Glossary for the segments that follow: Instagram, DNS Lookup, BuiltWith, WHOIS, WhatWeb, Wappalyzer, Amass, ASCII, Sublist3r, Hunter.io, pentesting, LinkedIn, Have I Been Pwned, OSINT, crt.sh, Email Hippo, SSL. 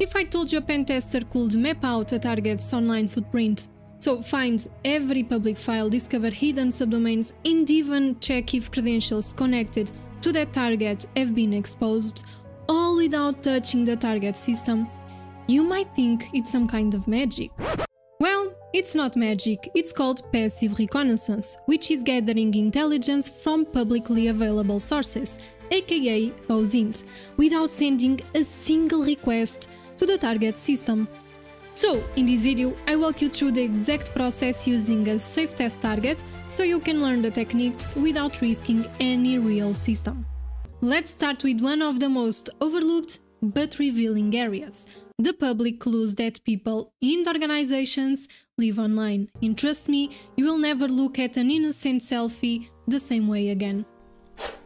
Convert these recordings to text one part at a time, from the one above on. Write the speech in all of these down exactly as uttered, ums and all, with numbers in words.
If I told you a pen tester could map out a target's online footprint, so find every public file, discover hidden subdomains, and even check if credentials connected to that target have been exposed, all without touching the target system, you might think it's some kind of magic. Well, it's not magic, it's called passive reconnaissance, which is gathering intelligence from publicly available sources, aka OSINT, without sending a single request to the target system. So, in this video, I walk you through the exact process using a safe test target, so you can learn the techniques without risking any real system. Let's start with one of the most overlooked but revealing areas, the public clues that people and organizations leave online. And trust me, you will never look at an innocent selfie the same way again.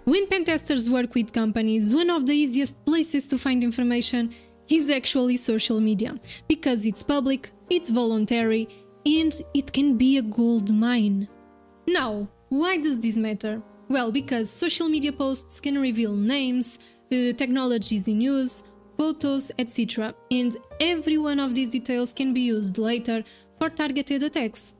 When pentesters work with companies, one of the easiest places to find information is actually social media, because it's public, it's voluntary, and it can be a gold mine. Now, why does this matter? Well, because social media posts can reveal names, uh, technologies in use, photos, et cetera, and every one of these details can be used later for targeted attacks.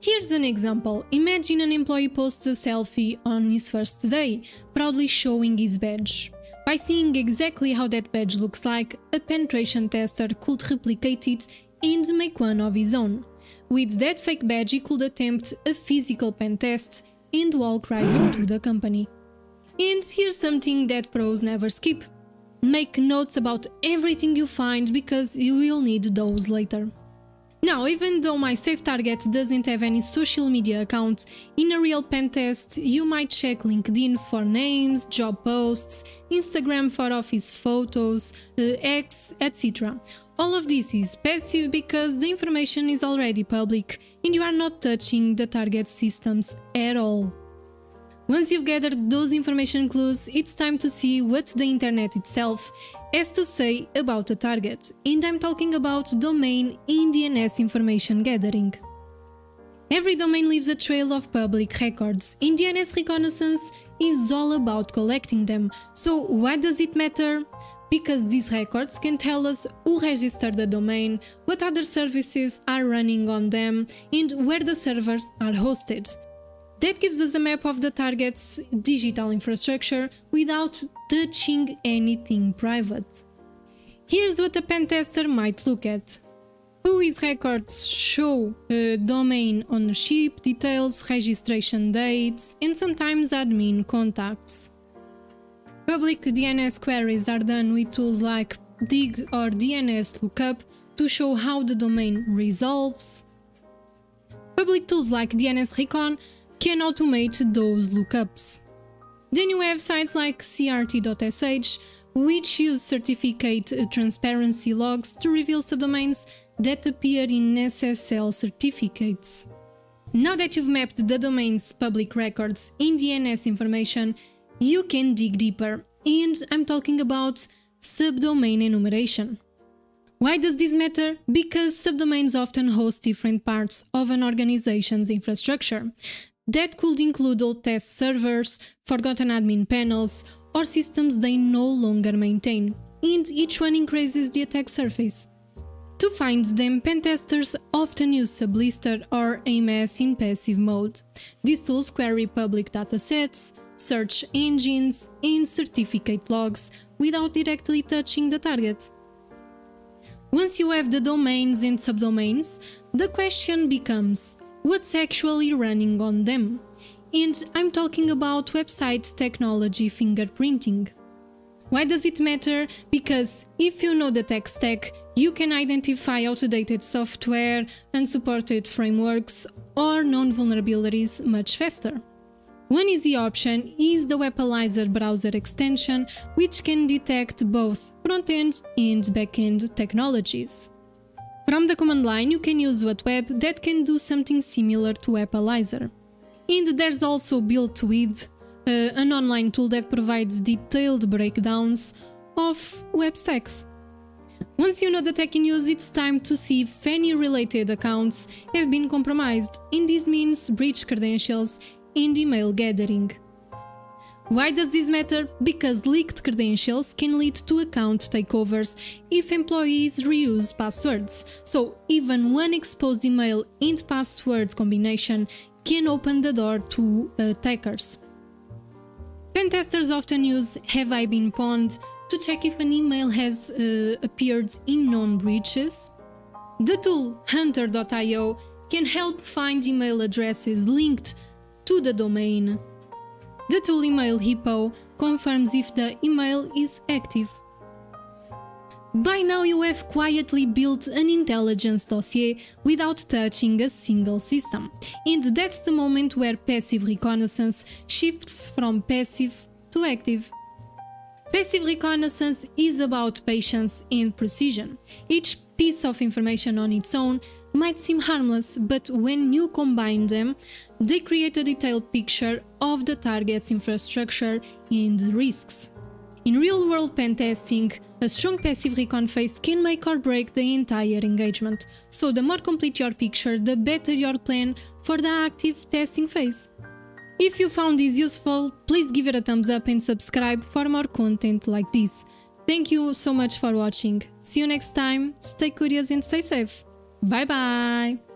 Here's an example. Imagine an employee posts a selfie on his first day, proudly showing his badge. By seeing exactly how that badge looks like, a penetration tester could replicate it and make one of his own. With that fake badge, he could attempt a physical pen test and walk right into the company. And here's something that pros never skip. Make notes about everything you find, because you will need those later. Now, even though my safe target doesn't have any social media accounts, in a real pen test you might check LinkedIn for names, job posts, Instagram for office photos, uh, X, et cetera. All of this is passive because the information is already public and you are not touching the target systems at all. Once you've gathered those information clues, it's time to see what the internet itself has to say about a target, and I'm talking about domain and D N S information gathering. Every domain leaves a trail of public records, and D N S reconnaissance is all about collecting them. So why does it matter? Because these records can tell us who registered the domain, what other services are running on them, and where the servers are hosted. That gives us a map of the target's digital infrastructure without touching anything private. Here's what a pentester might look at. WHOIS records show uh, domain ownership, details, registration dates, and sometimes admin contacts. Public D N S queries are done with tools like dig or D N S Lookup to show how the domain resolves. Public tools like D N S Recon can automate those lookups. Then you have sites like c r t dot s h, which use certificate transparency logs to reveal subdomains that appear in S S L certificates. Now that you've mapped the domain's public records and D N S information, you can dig deeper, and I'm talking about subdomain enumeration. Why does this matter? Because subdomains often host different parts of an organization's infrastructure. That could include old test servers, forgotten admin panels, or systems they no longer maintain, and each one increases the attack surface. To find them, pentesters often use Sublist three r or Amass in passive mode. These tools query public datasets, search engines, and certificate logs without directly touching the target. Once you have the domains and subdomains, the question becomes, what's actually running on them? And I'm talking about website technology fingerprinting. Why does it matter? Because if you know the tech stack, you can identify outdated software, unsupported frameworks, or known vulnerabilities much faster. One easy option is the Wappalyzer browser extension, which can detect both front-end and back-end technologies. From the command line you can use WhatWeb, that can do something similar to Wappalyzer. And there's also BuiltWith, uh, an online tool that provides detailed breakdowns of web stacks. Once you know the tech in use, it's time to see if any related accounts have been compromised, and this means breach credentials and email gathering. Why does this matter? Because leaked credentials can lead to account takeovers if employees reuse passwords. So even one exposed email and password combination can open the door to attackers. Pentesters often use Have I Been Pwned to check if an email has uh, appeared in known breaches. The tool Hunter dot i o can help find email addresses linked to the domain. The tool Email Hippo confirms if the email is active. By now you have quietly built an intelligence dossier without touching a single system. And that's the moment where passive reconnaissance shifts from passive to active. Passive reconnaissance is about patience and precision. Each piece of information on its own might seem harmless, but when you combine them, they create a detailed picture of the target's infrastructure and risks. In real-world pentesting, a strong passive recon phase can make or break the entire engagement, so the more complete your picture, the better your plan for the active testing phase. If you found this useful, please give it a thumbs up and subscribe for more content like this. Thank you so much for watching. See you next time, stay curious and stay safe. Bye bye!